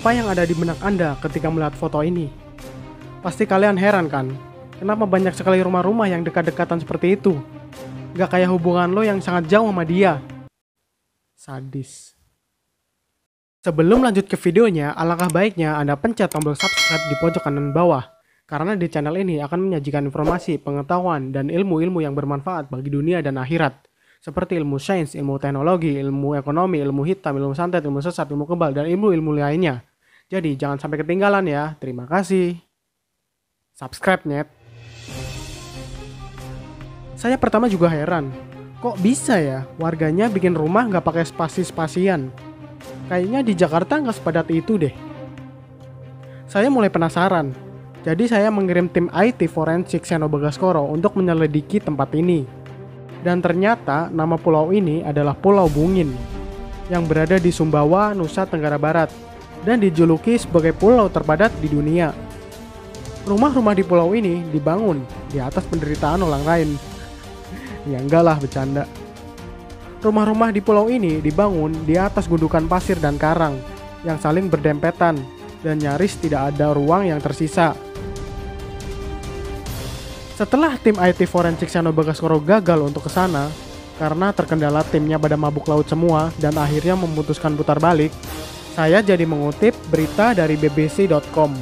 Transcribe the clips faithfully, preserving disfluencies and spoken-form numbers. Apa yang ada di benak Anda ketika melihat foto ini? Pasti kalian heran kan? Kenapa banyak sekali rumah-rumah yang dekat-dekatan seperti itu? Gak kayak hubungan lo yang sangat jauh sama dia. Sadis. Sebelum lanjut ke videonya, alangkah baiknya Anda pencet tombol subscribe di pojok kanan bawah. Karena di channel ini akan menyajikan informasi, pengetahuan, dan ilmu-ilmu yang bermanfaat bagi dunia dan akhirat. Seperti ilmu sains, ilmu teknologi, ilmu ekonomi, ilmu hitam, ilmu santet, ilmu sesat, ilmu kebal, dan ilmu-ilmu lainnya. Jadi jangan sampai ketinggalan ya. Terima kasih. Subscribe, net. Saya pertama juga heran. Kok bisa ya warganya bikin rumah nggak pakai spasi-spasian? Kayaknya di Jakarta nggak sepadat itu deh. Saya mulai penasaran. Jadi saya mengirim tim I T forensik Seno Bagaskoro untuk menyelidiki tempat ini. Dan ternyata nama pulau ini adalah Pulau Bungin yang berada di Sumbawa, Nusa Tenggara Barat dan dijuluki sebagai pulau terpadat di dunia. Rumah-rumah di pulau ini dibangun di atas penderitaan orang lain. Ya enggak lah, bercanda. Rumah-rumah di pulau ini dibangun di atas gundukan pasir dan karang yang saling berdempetan dan nyaris tidak ada ruang yang tersisa. Setelah tim I T forensik Seno Bagaskoro gagal untuk ke sana karena terkendala timnya pada mabuk laut semua dan akhirnya memutuskan putar balik, saya jadi mengutip berita dari B B C dot com.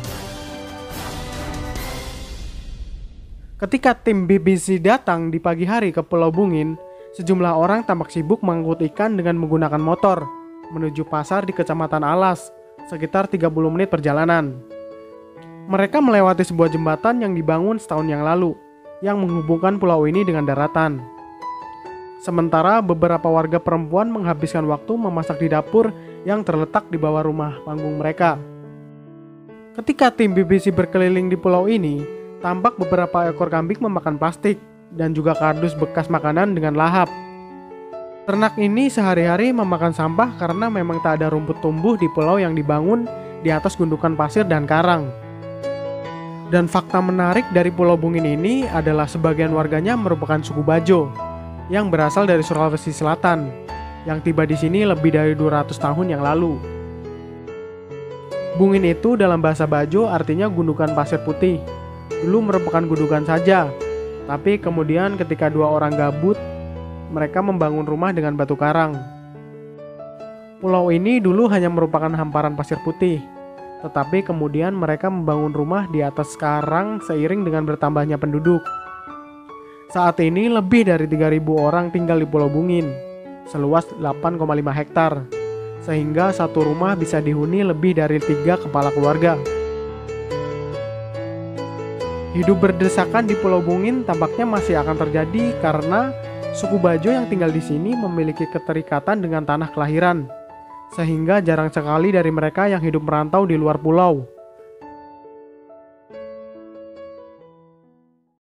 Ketika tim B B C datang di pagi hari ke Pulau Bungin, sejumlah orang tampak sibuk mengangkut ikan dengan menggunakan motor menuju pasar di Kecamatan Alas, sekitar tiga puluh menit perjalanan. Mereka melewati sebuah jembatan yang dibangun setahun yang lalu yang menghubungkan pulau ini dengan daratan. Sementara beberapa warga perempuan menghabiskan waktu memasak di dapur yang terletak di bawah rumah panggung mereka. Ketika tim B B C berkeliling di pulau ini, tampak beberapa ekor kambing memakan plastik dan juga kardus bekas makanan dengan lahap. Ternak ini sehari-hari memakan sampah karena memang tak ada rumput tumbuh di pulau yang dibangun di atas gundukan pasir dan karang. Dan fakta menarik dari Pulau Bungin ini adalah sebagian warganya merupakan suku Bajo yang berasal dari Sulawesi Selatan yang tiba di sini lebih dari dua ratus tahun yang lalu. Bungin itu dalam bahasa Bajo artinya gundukan pasir putih. Dulu merupakan gundukan saja, tapi kemudian ketika dua orang gabut, mereka membangun rumah dengan batu karang. Pulau ini dulu hanya merupakan hamparan pasir putih. Tetapi kemudian mereka membangun rumah di atas karang seiring dengan bertambahnya penduduk. Saat ini lebih dari tiga ribu orang tinggal di Pulau Bungin, seluas delapan koma lima hektar, sehingga satu rumah bisa dihuni lebih dari tiga kepala keluarga. Hidup berdesakan di Pulau Bungin tampaknya masih akan terjadi karena suku Bajo yang tinggal di sini memiliki keterikatan dengan tanah kelahiran. Sehingga jarang sekali dari mereka yang hidup merantau di luar pulau.